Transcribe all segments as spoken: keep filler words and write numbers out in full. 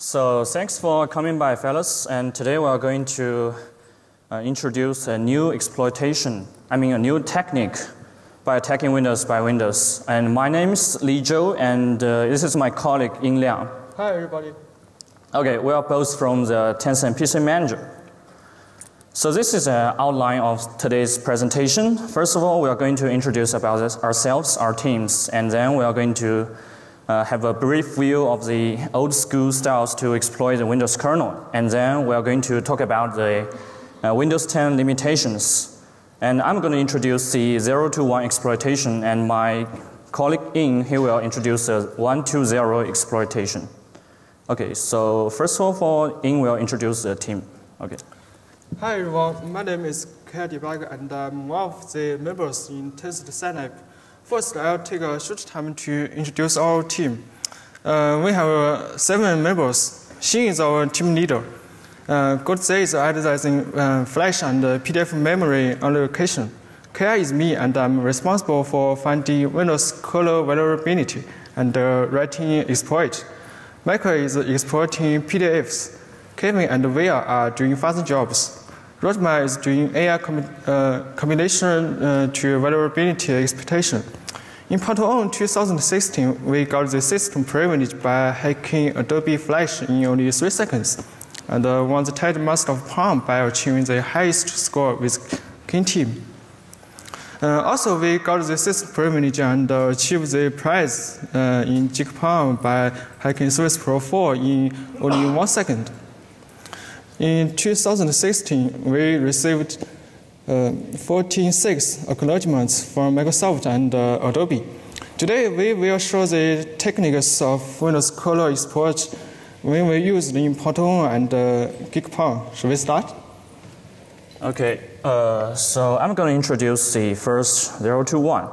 So thanks for coming by, fellas, and today we are going to uh, introduce a new exploitation, I mean a new technique by attacking Windows by Windows. And my name is Li Zhou, and uh, this is my colleague Ying Liang. Hi everybody. Okay, we are both from the Tencent P C Manager. So this is an outline of today's presentation. First of all, we are going to introduce about this ourselves, our teams, and then we are going to Uh, have a brief view of the old school styles to exploit the Windows kernel. And then we are going to talk about the uh, Windows ten limitations. And I'm going to introduce the zero to one exploitation, and my colleague Ying, he will introduce the one to zero exploitation. Okay, so first of all, Ying will introduce the team. Okay. Hi everyone, my name is Care Debug, and I'm one of the members in Test Setup. First, I'll take a short time to introduce our team. Uh, we have uh, seven members. Xin is our team leader. Uh, Guoze is advertising uh, flash and uh, P D F memory allocation. Kai is me, and I'm responsible for finding Windows kernel vulnerability and uh, writing exploit. Michael is exploiting P D Fs. Kevin and Via are doing fast jobs. Rodma is doing A I com uh, combination uh, to vulnerability exploitation. In Patton two thousand sixteen, we got the system privilege by hacking Adobe Flash in only three seconds, and uh, won the title Master of Palm by achieving the highest score with Keen Team. Uh, also, we got the system privilege and uh, achieved the prize uh, in GeekPwn by hacking Surface Pro four in only one second. In two thousand sixteen, we received uh, fourteen six acknowledgments from Microsoft and uh, Adobe. Today, we will show the techniques of Windows kernel exploit when we use in Patton and uh, GeekPwn. Should we start? Okay. Uh, so I'm going to introduce the first zero to one.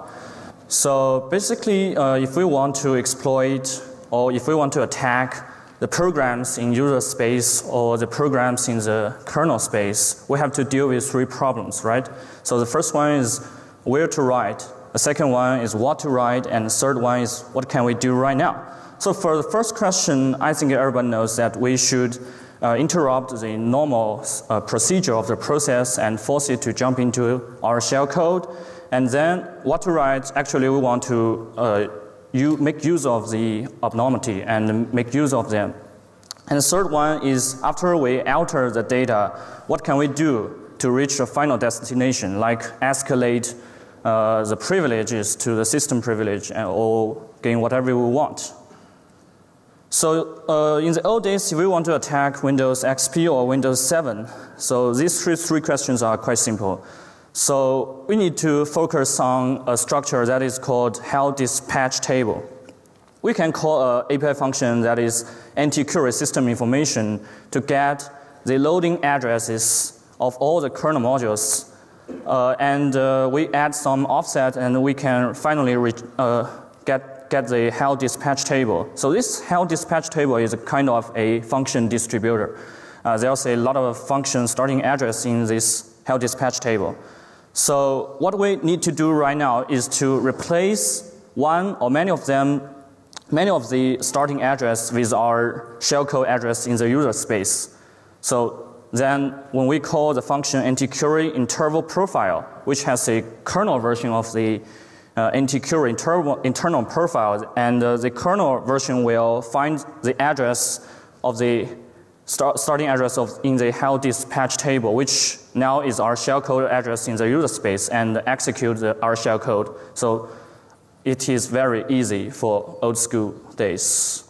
So basically, uh, if we want to exploit or if we want to attack the programs in user space or the programs in the kernel space, we have to deal with three problems, right? So the first one is where to write, the second one is what to write, and the third one is what can we do right now. So for the first question, I think everyone knows that we should uh, interrupt the normal uh, procedure of the process and force it to jump into our shellcode. And then what to write, actually we want to uh, you make use of the abnormality and make use of them. And the third one is after we alter the data, what can we do to reach a final destination, like escalate uh, the privileges to the system privilege or gain whatever we want. So uh, in the old days, if we want to attack Windows X P or Windows seven, so these three, three questions are quite simple. So we need to focus on a structure that is called H A L Dispatch Table. We can call an A P I function that is NtQuerySystemInformation to get the loading addresses of all the kernel modules. Uh, and uh, we add some offset and we can finally re uh, get, get the H A L Dispatch Table. So this H A L Dispatch Table is a kind of a function distributor. Uh, there's a lot of function starting address in this H A L Dispatch Table. So what we need to do right now is to replace one or many of them, many of the starting address with our shellcode address in the user space. So then when we call the function NtQueryIntervalProfile, which has a kernel version of the uh, NtQueryIntervalProfile, and uh, the kernel version will find the address of the Start, starting address of in the H A L Dispatch Table, which now is our shellcode address in the user space, and execute the, our shellcode. So it is very easy for old school days.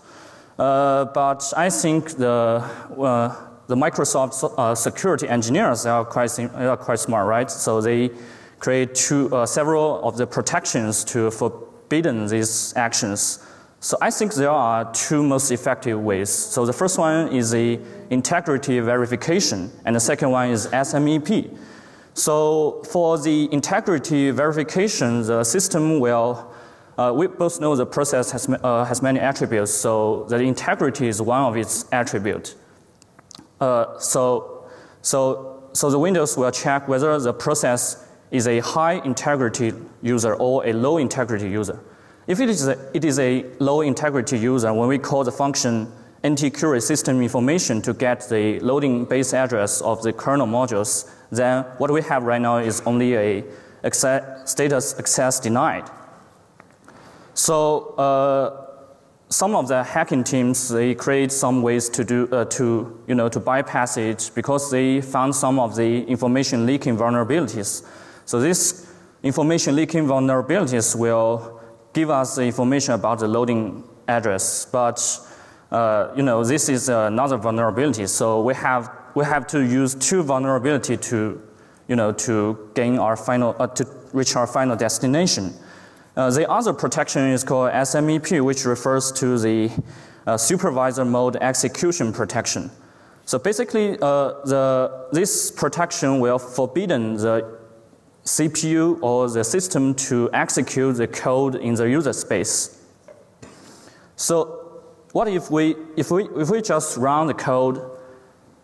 Uh, but I think the uh, the Microsoft uh, security engineers are quite are quite smart, right? So they create two, uh, several of the protections to forbidden these actions. So I think there are two most effective ways. So the first one is the integrity verification, and the second one is S M E P. So for the integrity verification, the system will, uh, we both know the process has, uh, has many attributes, so the integrity is one of its attributes. Uh, so, so, so the Windows will check whether the process is a high integrity user or a low integrity user. If it is, a, it is a low integrity user, when we call the function NtQuery system information to get the loading base address of the kernel modules, then what we have right now is only a access, status access denied. So uh, some of the hacking teams, they create some ways to do uh, to you know to bypass it because they found some of the information leaking vulnerabilities. So these information leaking vulnerabilities will give us the information about the loading address, but uh, you know this is another vulnerability. So we have we have to use two vulnerability to you know to gain our final uh, to reach our final destination. Uh, the other protection is called S M E P, which refers to the uh, supervisor mode execution protection. So basically, uh, the, this protection will forbid the C P U or the system to execute the code in the user space. So what if we if we if we just run the code?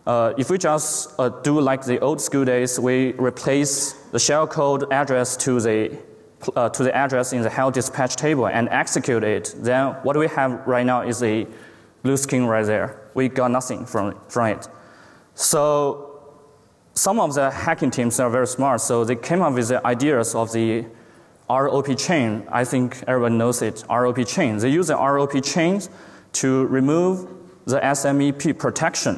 Uh, if we just uh, do like the old school days, we replace the shellcode address to the Uh, to the address in the H A L Dispatch Table and execute it, then what we have right now is a blue screen right there. We got nothing from, from it. So some of the hacking teams are very smart, so they came up with the ideas of the R O P chain. I think everyone knows it, R O P chain. They use the R O P chains to remove the S M E P protection.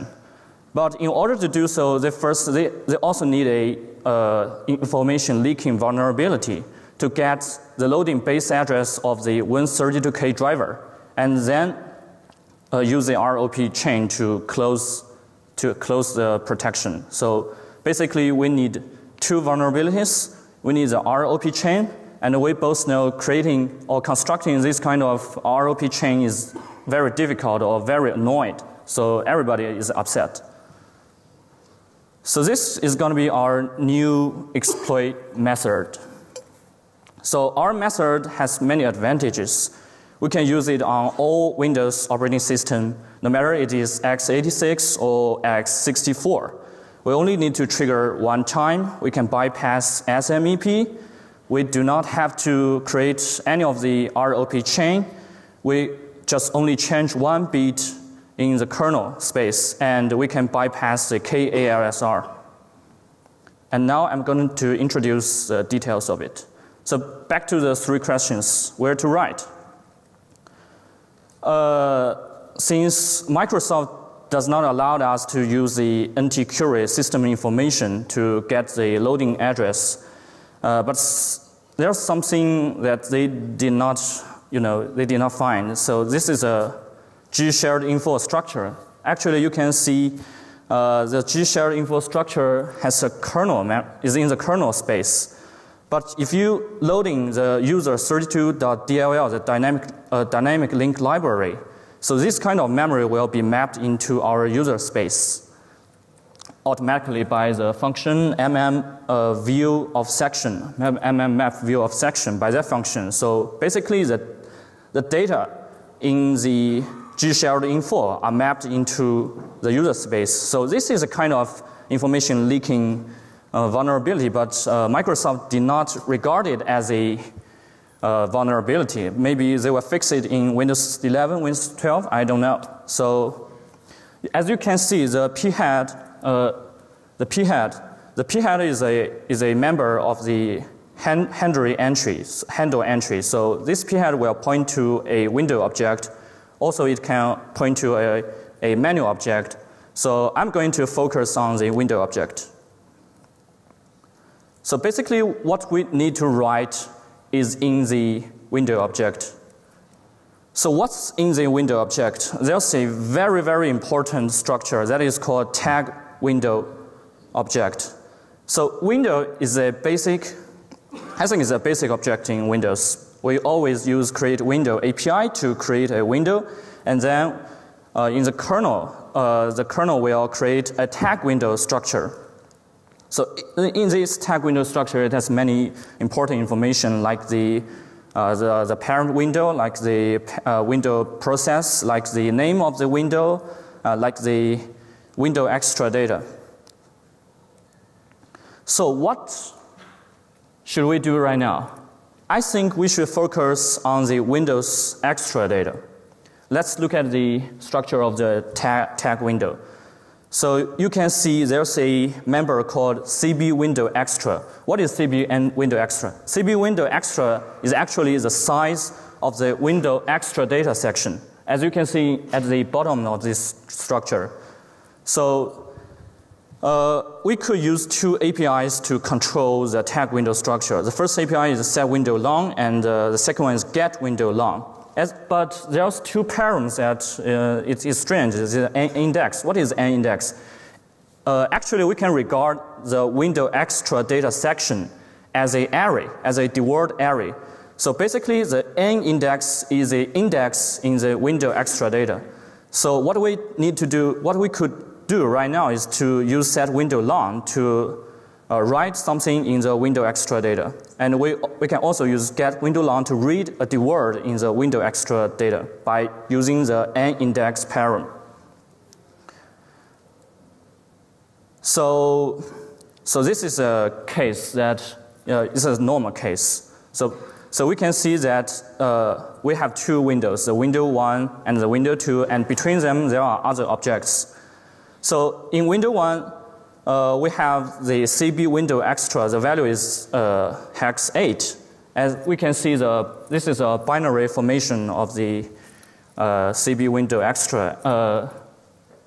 But in order to do so, they first they, they also need a uh, information leaking vulnerability to get the loading base address of the Win thirty-two K driver, and then uh, use the R O P chain to close to close the protection. So basically, we need two vulnerabilities. We need the R O P chain, and we both know creating or constructing this kind of R O P chain is very difficult or very annoying. So everybody is upset. So this is going to be our new exploit method. So our method has many advantages. We can use it on all Windows operating system, no matter it is x eighty-six or x sixty-four. We only need to trigger one time. We can bypass S M E P. We do not have to create any of the R O P chain. We just only change one bit in the kernel space, and we can bypass the K A S L R. And now I'm going to introduce the details of it. So back to the three questions, where to write. Uh, since Microsoft does not allow us to use the NtQuery system information to get the loading address, uh, but there's something that they did not, you know, they did not find. So this is a G shared info structure. Actually, you can see uh, the G shared info structure has a kernel map, is in the kernel space. But if you loading the user thirty-two dot D L L, the dynamic, uh, dynamic link library, so this kind of memory will be mapped into our user space automatically by the function mm uh, view of section, mm map view of section by that function. So basically the, the data in the G shared info are mapped into the user space. So this is a kind of information leaking Uh, vulnerability, but uh, Microsoft did not regard it as a uh, vulnerability. Maybe they will fix it in Windows eleven, Windows twelve, I don't know. So as you can see, the p-head, uh, the p-head, the p-head is a, is a member of the hand, handle entries, handle entry. So this p-head will point to a window object. Also it can point to a, a menu object. So I'm going to focus on the window object. So basically what we need to write is in the window object. So what's in the window object? There's a very, very important structure that is called tag window object. So window is a basic, I think it's a basic object in Windows. We always use create window A P I to create a window, and then uh, in the kernel, uh, the kernel will create a tag window structure. So in this tag window structure, it has many important information like the, uh, the, the parent window, like the uh, window process, like the name of the window, uh, like the window extra data. So what should we do right now? I think we should focus on the Windows extra data. let's look at the structure of the tag, tag window. So you can see there's a member called C B window extra. What is C B and window extra? C B window extra is actually the size of the window extra data section, as you can see at the bottom of this structure. So uh, we could use two A P Is to control the tag window structure. The first A P I is SetWindowLong, and uh, the second one is GetWindowLong. As, but there's two parents that uh, it is strange. It's an index. What is an index? Uh, actually, we can regard the window extra data section as an array, as a deword array. So basically, the n index is an index in the window extra data. So what we need to do, what we could do right now, is to use SetWindowLong to Uh, write something in the window extra data, and we we can also use getWindowLong to read a deword in the window extra data by using the n index parent. So, so this is a case that uh, this is a normal case. So, so we can see that uh, we have two windows, the window one and the window two, and between them there are other objects. So in window one, Uh, we have the C B window extra. The value is uh, hex eight. As we can see, the this is a binary formation of the uh, C B window extra. Uh,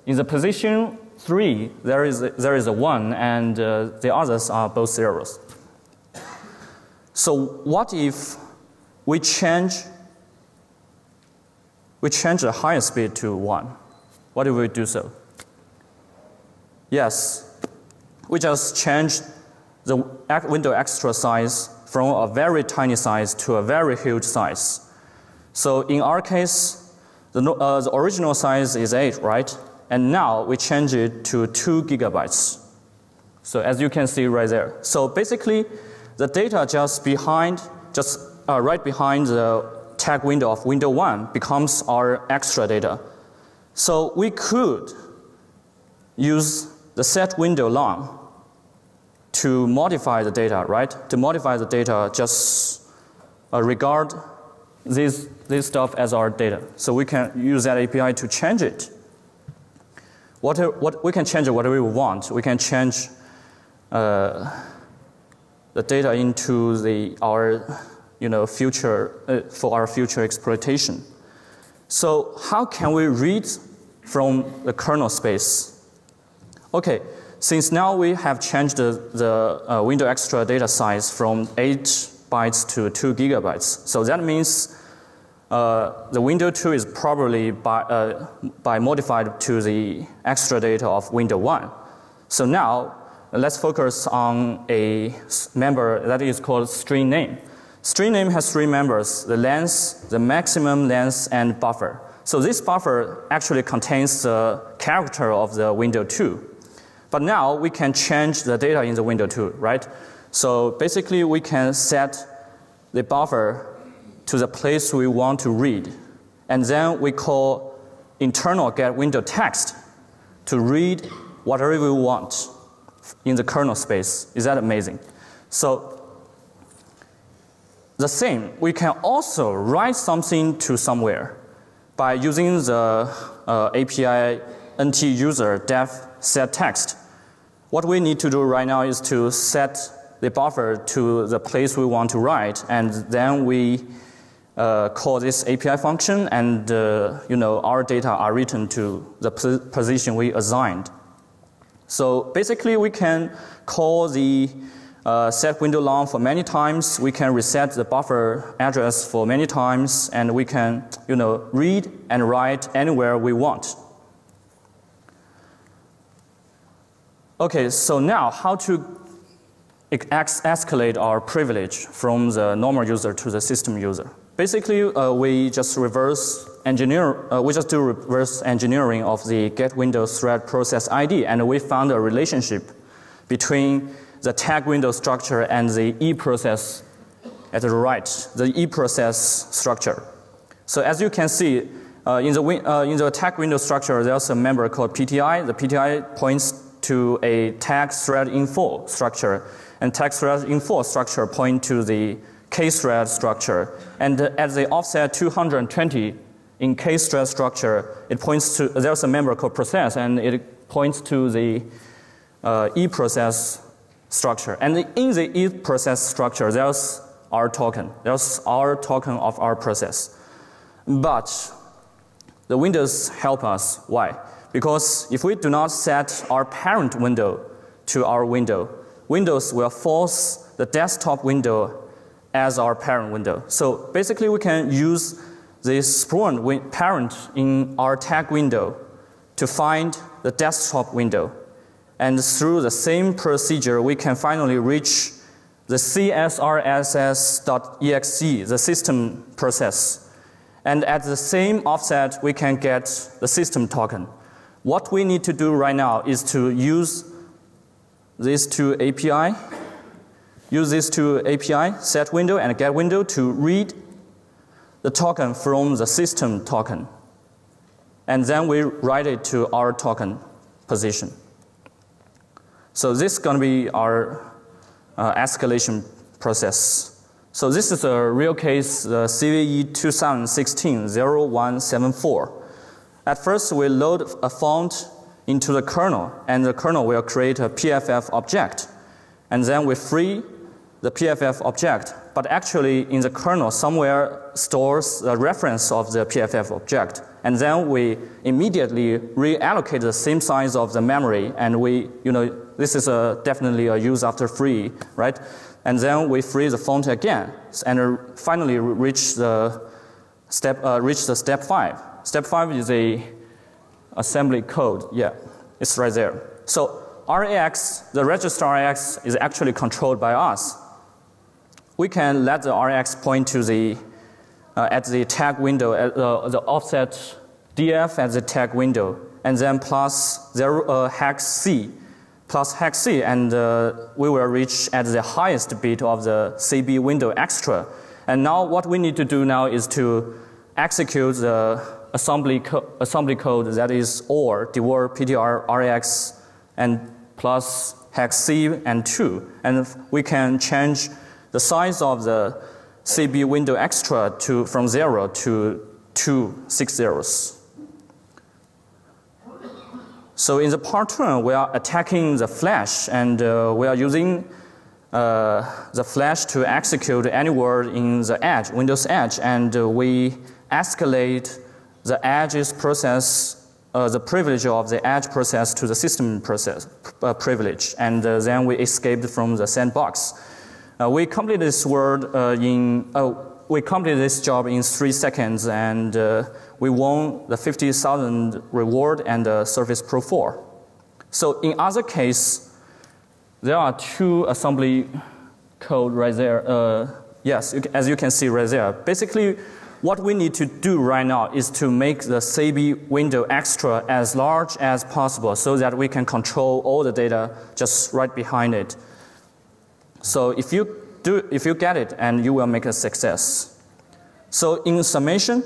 in the position three, there is a, there is a one, and uh, the others are both zeros. So what if we change we change the highest bit to one? What if we do so? Yes. We just change the window extra size from a very tiny size to a very huge size. So in our case, the, uh, the original size is eight, right? And now we change it to two gigabytes. So as you can see right there. So basically, the data just behind, just uh, right behind the tag window of window one becomes our extra data. So we could use the SetWindowLong to modify the data, right? To modify the data, just uh, regard this, this stuff as our data. So we can use that A P I to change it. What, what, we can change it whatever we want. We can change uh, the data into the, our you know, future, uh, for our future exploitation. So how can we read from the kernel space? Okay, since now we have changed the, the uh, window extra data size from eight bytes to two gigabytes, so that means uh, the window two is probably by, uh, by modified to the extra data of window one. So now let's focus on a member that is called string name. String name has three members: the length, the maximum length, and buffer. So this buffer actually contains the character of the window two. But now we can change the data in the window two, right? So basically we can set the buffer to the place we want to read. And then we call internal get window text to read whatever we want in the kernel space. Is that amazing? So the same, we can also write something to somewhere by using the uh, A P I NtUser dev set text. What we need to do right now is to set the buffer to the place we want to write, and then we uh, call this A P I function, and uh, you know, our data are written to the position we assigned. So basically we can call the uh, SetWindowLong for many times, we can reset the buffer address for many times, and we can you know, read and write anywhere we want. Okay, so now how to ex escalate our privilege from the normal user to the system user? Basically, uh, we just reverse engineer. Uh, we just do reverse engineering of the get window thread process I D, and we found a relationship between the tag window structure and the e-process at the right, the e-process structure. So as you can see, uh, in the uh, in the tag window structure, there's a member called P T I. The P T I points to a tag thread info structure, and tag thread info structure point to the case thread structure, and at the offset two hundred twenty in case thread structure, it points to, there's a member called process, and it points to the uh, e-process structure. And in the e-process structure, there's our token. There's our token of our process. But the windows help us. Why? Because if we do not set our parent window to our window, Windows will force the desktop window as our parent window. So basically we can use this spawn win parent in our tag window to find the desktop window. And through the same procedure, we can finally reach the C S R S S dot E X E, the system process. And at the same offset, we can get the system token. What we need to do right now is to use these two A P I, use these two A P I, set window and get window, to read the token from the system token. And then we write it to our token position. So this is going to be our uh, escalation process. So this is a real case, the C V E two thousand sixteen oh one seven four. At first, we load a font into the kernel, and the kernel will create a P F F object. And then we free the P F F object, but actually in the kernel somewhere stores the reference of the P F F object. And then we immediately reallocate the same size of the memory, and we, you know, this is a, definitely a use after free, right? And then we free the font again, and finally reach the step, uh, reach the step five. Step five is a assembly code, yeah, it's right there. So R A X, the register R A X is actually controlled by us. We can let the R A X point to the, uh, at the tag window, at the, the offset D F at the tag window, and then plus zero, uh, hex C, plus hex C, and uh, we will reach at the highest bit of the C B window extra. And now what we need to do now is to execute the assembly, co assembly code that is or, dev ptr R A X and plus hex C and two. And we can change the size of the C B window extra to from zero to two six zeros. So in the part turn, we are attacking the flash, and uh, we are using uh, the flash to execute anywhere in the edge, Windows edge, and uh, we escalate the edge's process, uh, the privilege of the edge process to the system process uh, privilege, and uh, then we escaped from the sandbox. Uh, we completed this word uh, in. Uh, we completed this job in three seconds, and uh, we won the fifty thousand reward and the uh, Surface Pro four. So in other case, there are two assembly code right there. Uh, yes, as you can see right there. Basically, what we need to do right now is to make the C B window extra as large as possible so that we can control all the data just right behind it. So if you do, if you get it, and you will make a success. So in summation,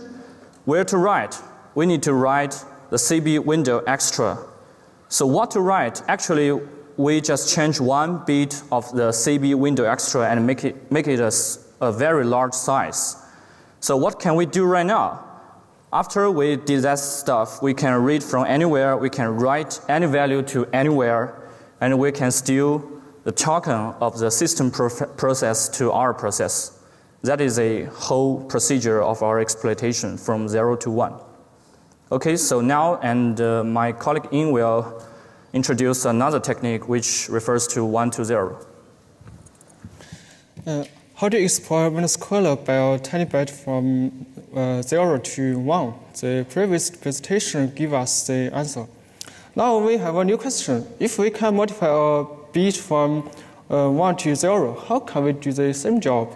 where to write? We need to write the C B window extra. So what to write? Actually, we just change one bit of the C B window extra and make it, make it a, a very large size. So what can we do right now? After we did that stuff, we can read from anywhere, we can write any value to anywhere, and we can steal the token of the system process to our process. That is a whole procedure of our exploitation from zero to one. Okay, so now, and uh, my colleague Ying will introduce another technique which refers to one to zero. Uh. How to exploit Windows kernel by tiny byte from uh, zero to one? The previous presentation gave us the answer. Now we have a new question. If we can modify a bit from uh, one to zero, how can we do the same job?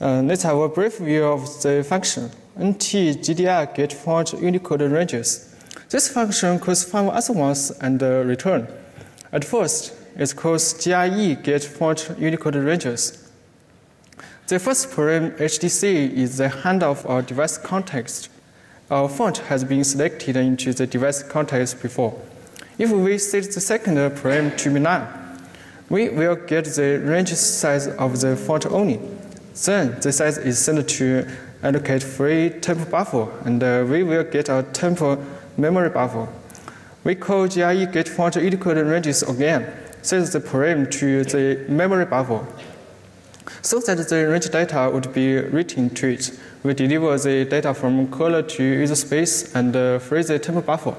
Uh, let's have a brief view of the function NtGDI get font Unicode ranges. This function calls five other ones and uh, return. At first, it's called G R E get font Unicode ranges. The first param H D C is the handle of our device context. Our font has been selected into the device context before. If we set the second param to be none, we will get the range size of the font only. Then the size is sent to allocate free temp buffer, and uh, we will get a temp memory buffer. We call G I E get function equal ranges again, set the param to the memory buffer, so that the range data would be written to it. We deliver the data from caller to user space and uh, free the temp buffer.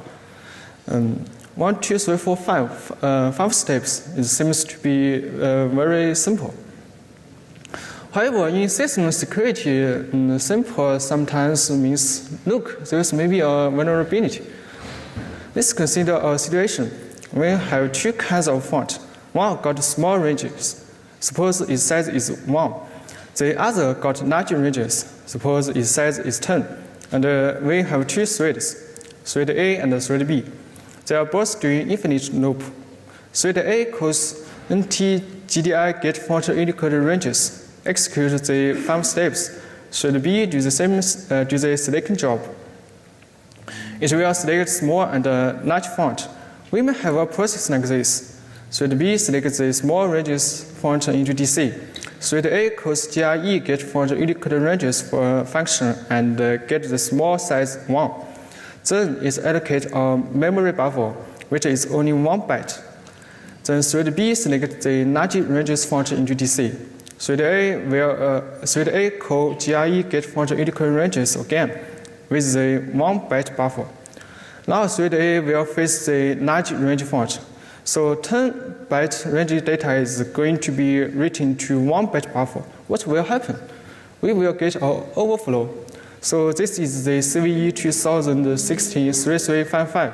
Um, one, two, three, four, five, uh, five steps. It seems to be uh, very simple. However, in system security, um, simple sometimes means, look, there's maybe a vulnerability. Let's consider a situation. We have two kinds of font. One got small ranges. Suppose its size is one. The other got large ranges. Suppose its size is ten. And uh, we have two threads, thread A and thread B. They are both doing infinite loop. Thread A calls NtGDI get function equal ranges, execute the five steps. Thread B do the same, uh, do the selection job. It will select small and uh, large font. We may have a process like this. Thread B selects the small ranges font into D C. Thread A calls G I E get function equal ranges for function and uh, get the small size one. Then it allocates a memory buffer, which is only one byte. Then thread B selects the large ranges function into D C. Thread A will uh, thread A call G I E get function equal ranges again with the one byte buffer. Now thread A will face the large range font. So ten byte range data is going to be written to one byte buffer. What will happen? We will get an overflow. So this is the C V E two thousand sixteen thirty-three fifty-five.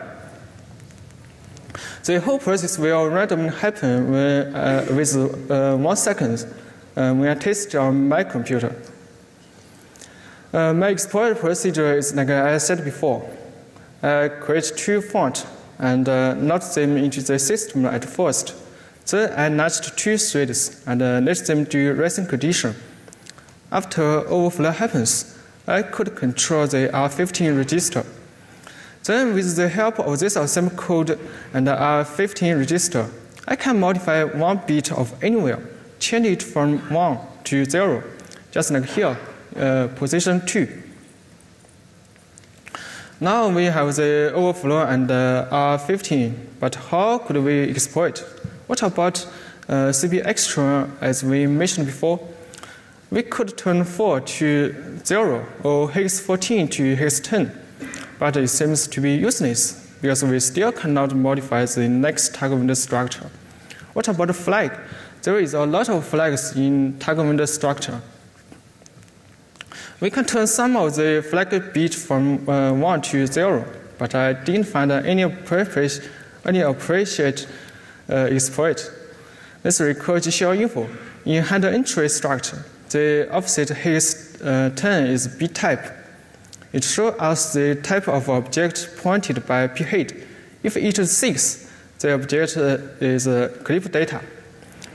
The whole process will randomly happen when, uh, with uh, one second uh, when I test on my computer. Uh, my exploit procedure is like I said before. I create two fonts and uh, load them into the system at first. Then I nudged two threads and uh, let them do racing condition. After overflow happens, I could control the R fifteen register. Then with the help of this assembly code and the R fifteen register, I can modify one bit of anywhere, change it from one to zero, just like here, uh, position two. Now we have the overflow and the R fifteen, but how could we exploit? What about uh, C P extra as we mentioned before? We could turn four to zero or hex fourteen to hex ten, but it seems to be useless because we still cannot modify the next tag window structure. What about the flag? There is a lot of flags in tag window structure. We can turn some of the flag bit from uh, one to zero, but I didn't find any appropriate, any appropriate uh, exploit. Let's recall G C L info. In header entry structure, the offset hex uh, ten is B type. It shows us the type of object pointed by P head. If it is six, the object uh, is uh, clip data.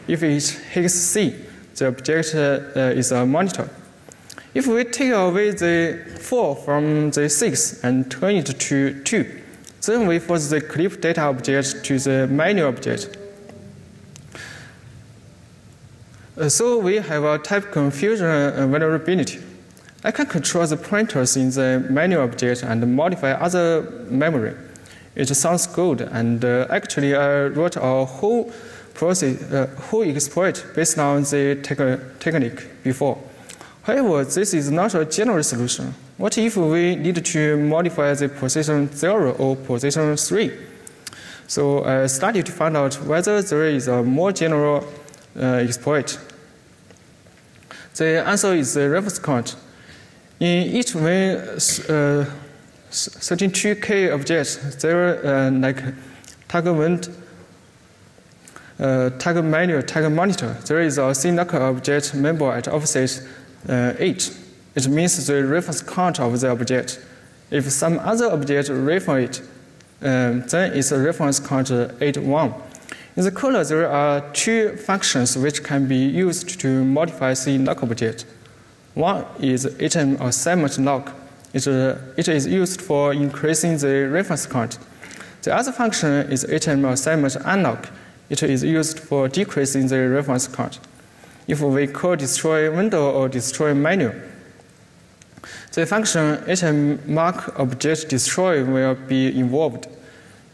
If it is hex C, the object uh, is a monitor. If we take away the four from the six and turn it to two, then we force the clip data object to the menu object. So we have a type confusion vulnerability. I can control the pointers in the menu object and modify other memory. It sounds good, and uh, actually I wrote a whole process, uh, whole exploit based on the te technique before. However, this is not a general solution. What if we need to modify the position zero or position three? So I started to find out whether there is a more general Uh, exploit. The answer is the reference count. In each main uh, thirty-two K object, there are uh, like target, uh, target menu, target monitor. There is a C N C object member at offset uh, eight. It means the reference count of the object. If some other object reference it, um, then it's a reference count eighty-one. In the caller, there are two functions which can be used to modify the log object. One is item assignment log. It, uh, it is used for increasing the reference count. The other function is item assignment unlock. It is used for decreasing the reference count. If we call destroy window or destroy menu, The function HMark object destroy will be involved.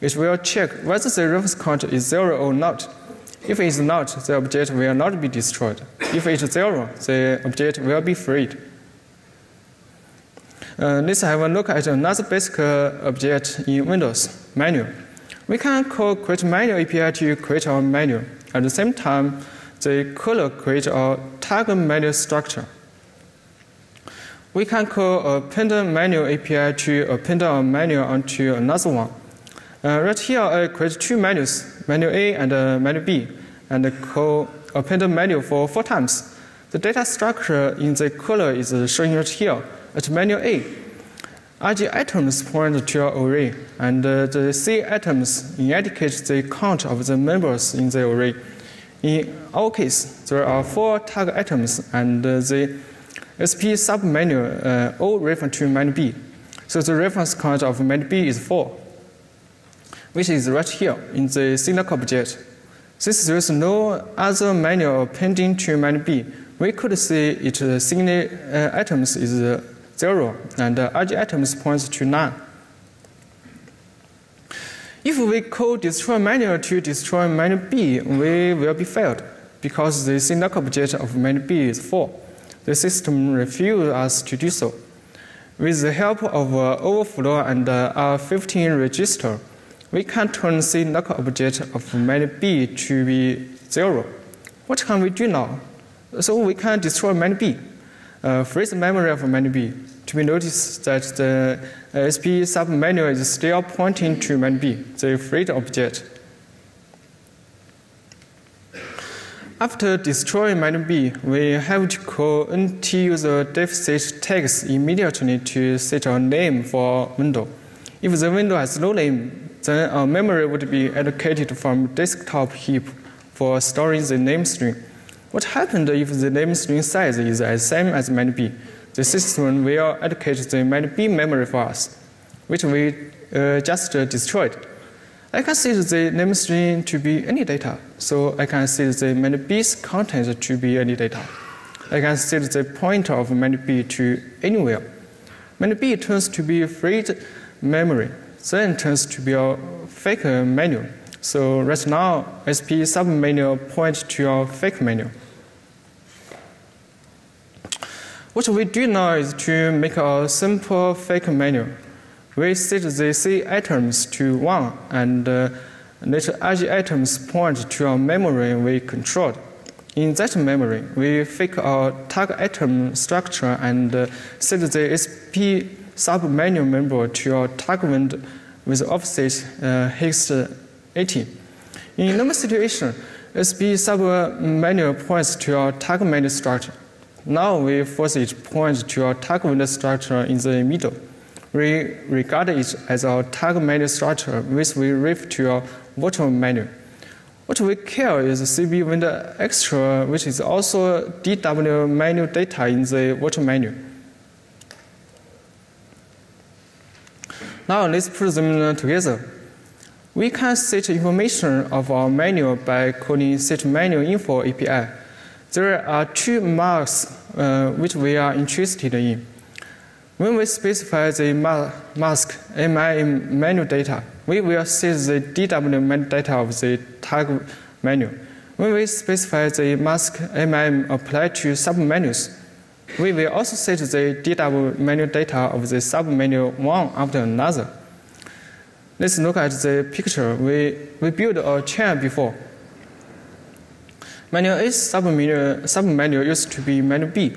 It will check whether the reference count is zero or not. If it is not, the object will not be destroyed. If it is zero, the object will be freed. Uh, let's have a look at another basic uh, object in Windows, menu. We can call createMenu A P I to create our menu. At the same time, the caller creates our tag menu structure. We can call AppendMenu A P I to append our menu onto another one. Uh, right here, I create two menus, menu A and uh, menu B, and call AppendMenu for four times. The data structure in the caller is shown right here. At menu A, R G items point to our array, and uh, the C items indicate the count of the members in the array. In our case, there are four tag items, and uh, the S P submenu uh, all refer to menu B. So the reference count of menu B is four, which is right here in the signal object. Since there is no other menu appending to menu B, we could see it uh, signal uh, items is uh, zero, and uh, R G items points to none. If we call destroy menu to destroy menu B, we will be failed because the signal object of menu B is four. The system refuses us to do so. With the help of uh, overflow and uh, R fifteen register, we can turn signal object of menu B to be zero. What can we do now? So we can destroy menu B, uh, freeze memory of menu B. To be noticed that the S P submenu is still pointing to menu B, the freed object. After destroying menu B, we have to call NtUserDefset tags immediately to set a name for our window. If the window has no name, then our memory would be allocated from desktop heap for storing the name string. What happens if the name string size is the same as menu B? The system will allocate the menu B memory for us, which we uh, just uh, destroyed. I can set the name string to be any data, so I can set the menu B's content to be any data. I can set the pointer of menu B to anywhere. Menu B turns to be freed memory, then turns to be a fake menu. So right now, S P submenu points to our fake menu. What we do now is to make a simple fake menu. We set the C items to one and uh, let R G items point to our memory we controlled. In that memory, we fake our tag item structure and uh, set the S P submenu member to our tag window with offset uh, hex eighty. In normal situation, S P submenu points to our tag menu structure. Now we force it point to our tag window structure in the middle. We regard it as our tag menu structure, which we refer to our virtual menu. What we care is C B window extra, which is also D W menu data in the virtual menu. Now let's put them together. We can set information of our menu by calling SetWindowLong A P I. There are two marks uh, which we are interested in. When we specify the mask M I M menu data, we will set the D W menu data of the tag menu. When we specify the mask M I M apply to submenus, we will also set the D W menu data of the submenu one after another. Let's look at the picture. We, we built a chain before. Menu A submenu, submenu used to be menu B.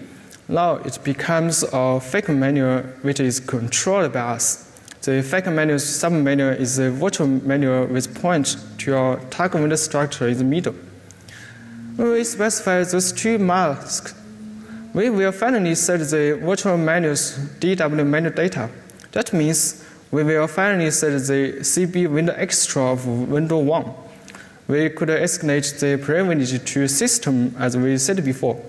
Now it becomes a fake menu which is controlled by us. The fake menu submenu is a virtual menu with point to our tag window structure in the middle. When we specify those two masks, we will finally set the virtual menu's D W menu data. That means we will finally set the C B window extra of window one. We could escalate the privilege to system as we said before.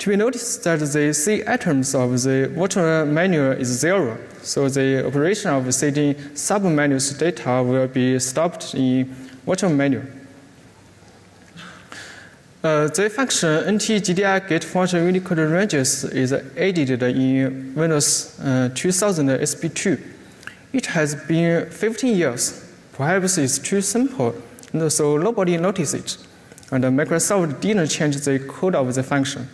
To be noticed that the C items of the virtual menu is zero, so the operation of setting submenu's data will be stopped in virtual menu. Uh, the function ntgdir get function Unicode ranges is added in Windows uh, two thousand S P two. It has been fifteen years. Perhaps it's too simple, and so nobody noticed it. And uh, Microsoft didn't change the code of the function.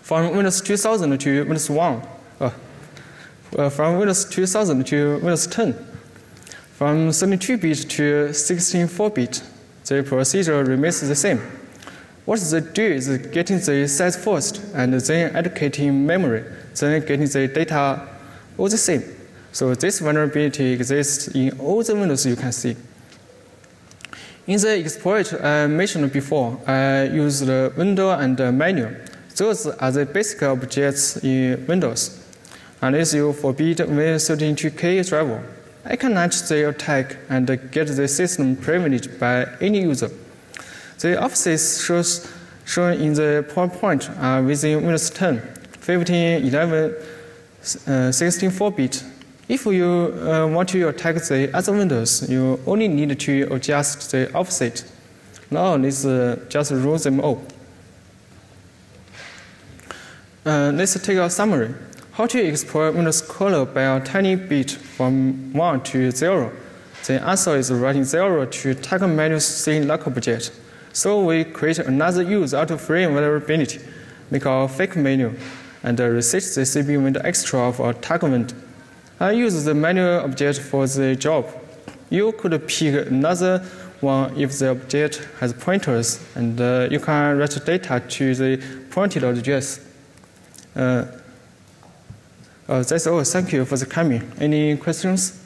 From Windows two thousand to Windows one, uh, uh, from Windows two thousand to Windows ten, from thirty-two bit to sixty-four bit, the procedure remains the same. What they do is getting the size first, and then allocating memory, then getting the data all the same. So this vulnerability exists in all the windows you can see. In the exploit I mentioned before, I used the window and the menu. Those are the basic objects in Windows. Unless you forbid Win thirty-two K driver, I can launch the attack and get the system privileged by any user. The offices shows, shown in the PowerPoint are within Windows ten, fifteen, eleven, sixteen four bit. If you uh, want to attack the other windows, you only need to adjust the offset. Now let's uh, just roll them all. Uh, let's take a summary. How to exploit Windows color by a tiny bit from one to zero. The answer is writing zero to tag menu C lock object. So we create another use out of frame vulnerability, make a fake menu, and uh, reset the C B window extra for tag window. I use the manual object for the job. You could pick another one if the object has pointers, and uh, you can write data to the pointed address. Uh, uh, that's all. Thank you for the coming. Any questions?